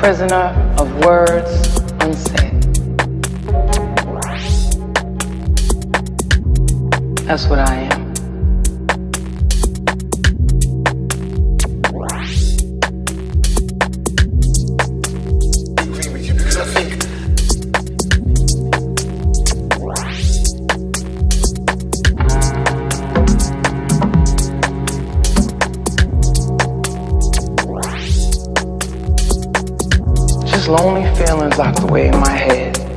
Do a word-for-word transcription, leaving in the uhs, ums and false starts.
prisoner of words unsaid. That's what I am. Lonely feelings locked away in my head.